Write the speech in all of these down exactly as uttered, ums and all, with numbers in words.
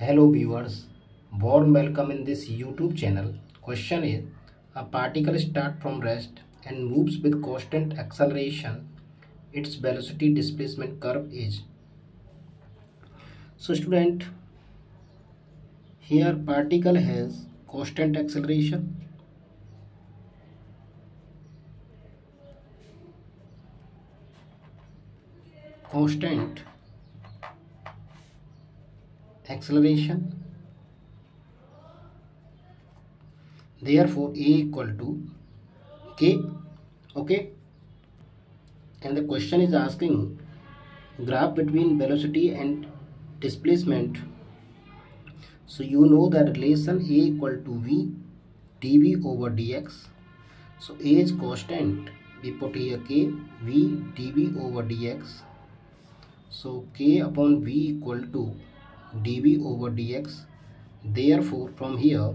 Hello viewers, warm welcome in this YouTube channel. Question is, a particle starts from rest and moves with constant acceleration. Its velocity displacement curve is. So student, here particle has constant acceleration. Constant acceleration, therefore a equal to k. Okay, and the question is asking graph between velocity and displacement. So you know the relation a equal to v dv over dx. So a is constant, we put here k, v dv over dx. So k upon v equal to dv over dx. Therefore from here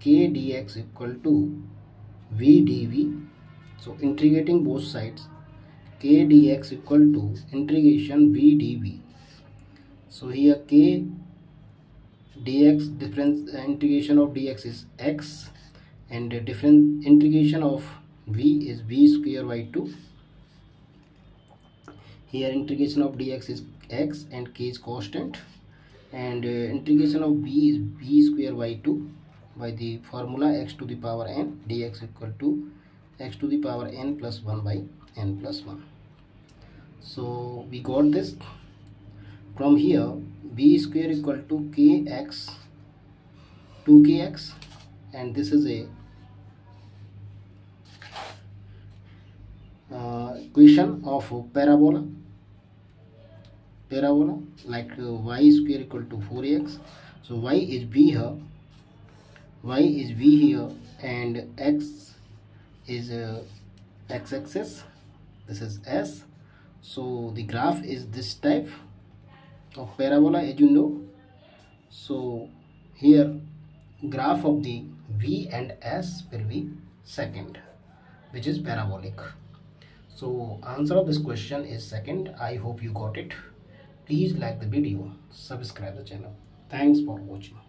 k dx equal to v dv. So integrating both sides, k dx equal to integration v dv. So here k dx, difference uh, integration of dx is x, and uh, different integration of v is v square by two. Here integration of dx is x and k is constant, and uh, integration of b is b square by two by the formula x to the power n dx equal to x to the power n plus one by n plus one. So we got this. From here b square equal to kx, two k x, and this is a uh, equation of parabola. Parabola like uh, y square equal to four x. So y is b here, y is b here, and x is uh, x-axis. This is s. So the graph is this type of parabola, as you know. So here graph of the v and s will be second, which is parabolic. So answer of this question is second. I hope you got it. Please like the video, subscribe the channel. Thanks for watching.